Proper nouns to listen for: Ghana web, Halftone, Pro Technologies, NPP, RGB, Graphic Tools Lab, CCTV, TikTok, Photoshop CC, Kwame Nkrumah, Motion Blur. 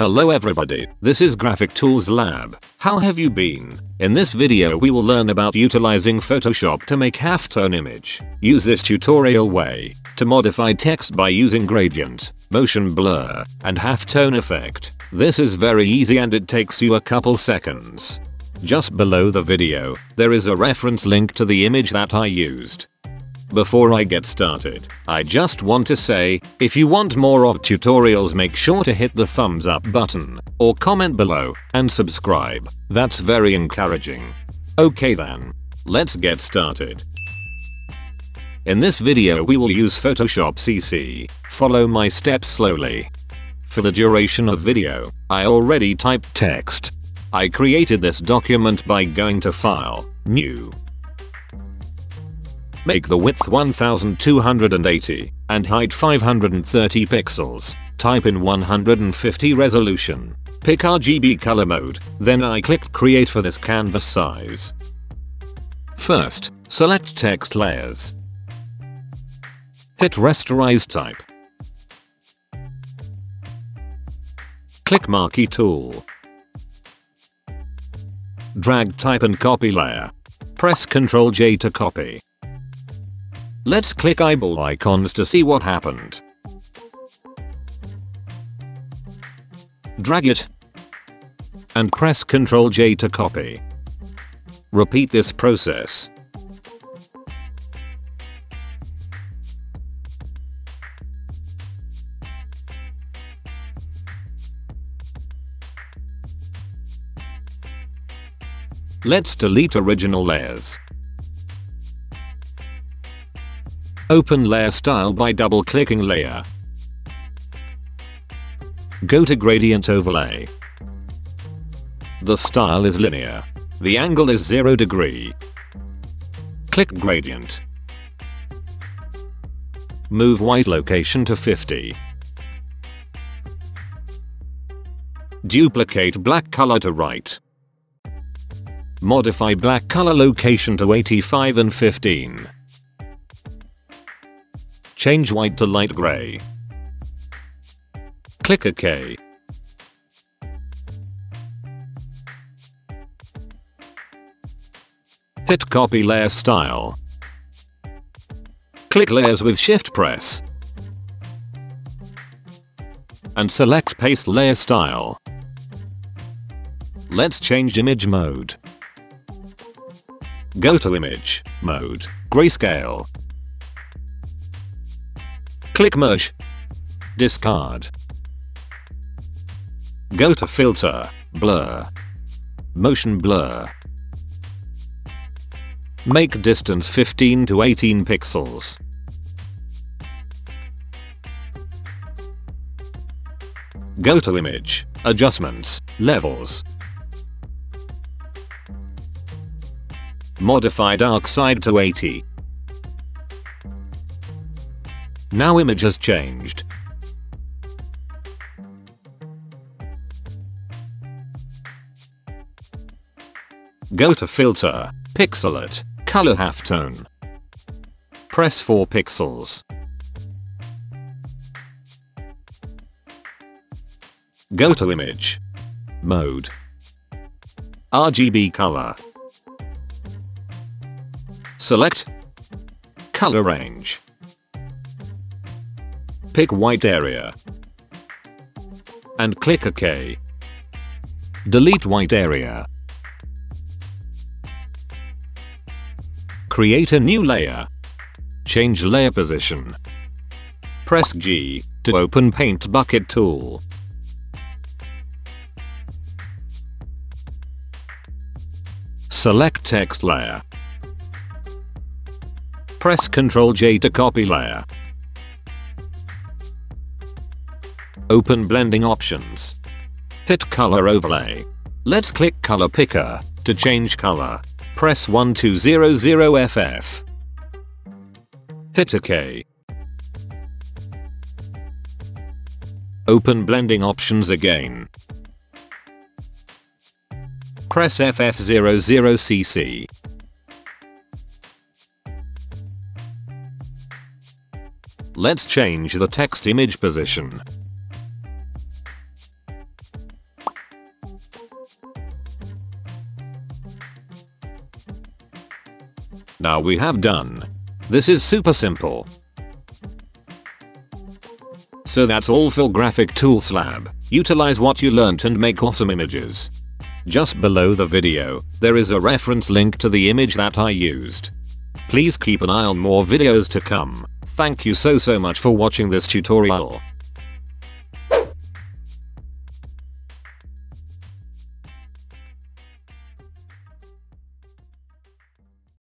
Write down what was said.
Hello everybody, this is Graphic Tools Lab. How have you been? In this video we will learn about utilizing Photoshop to make halftone image. Use this tutorial way to modify text by using gradient, motion blur, and halftone effect. This is very easy and it takes you a couple seconds. Just below the video, there is a reference link to the image that I used. Before I get started, I just want to say, if you want more of tutorials make sure to hit the thumbs up button, or comment below, and subscribe. That's very encouraging. Okay then, let's get started. In this video we will use Photoshop CC. Follow my steps slowly. For the duration of video, I already typed text. I created this document by going to File, New. Make the width 1280 and height 530 pixels. Type in 150 resolution. Pick RGB color mode, then I click create for this canvas size. First, select text layers. Hit rasterize type. Click marquee tool. Drag type and copy layer. Press Ctrl J to copy. Let's click eyeball icons to see what happened. Drag it and press Ctrl J to copy. Repeat this process. Let's delete original layers. Open layer style by double clicking layer. Go to gradient overlay. The style is linear. The angle is 0 degree. Click gradient. Move white location to 50. Duplicate black color to right. Modify black color location to 85 and 15. Change white to light gray. Click OK. Hit copy layer style. Click layers with shift press. And select paste layer style. Let's change image mode. Go to image mode, grayscale. Click merge. Discard. Go to filter, blur, motion blur. Make distance 15 to 18 pixels. Go to image, adjustments, levels. Modify dark side to 80. Now image has changed. Go to filter, pixelate, color halftone. Press 4 pixels. Go to image mode. RGB color. Select color range. Pick white area and click OK. Delete white area. Create a new layer. Change layer position. Press G to open paint bucket tool. Select text layer. Press Ctrl J to copy layer. Open blending options. Hit color overlay. Let's click color picker to change color. Press 1200FF. Hit OK. Open blending options again. Press FF00CC. Let's change the text image position. Now we have done. This is super simple. So that's all for Graphic Tools Lab. Utilize what you learnt and make awesome images. Just below the video, there is a reference link to the image that I used. Please keep an eye on more videos to come. Thank you so much for watching this tutorial.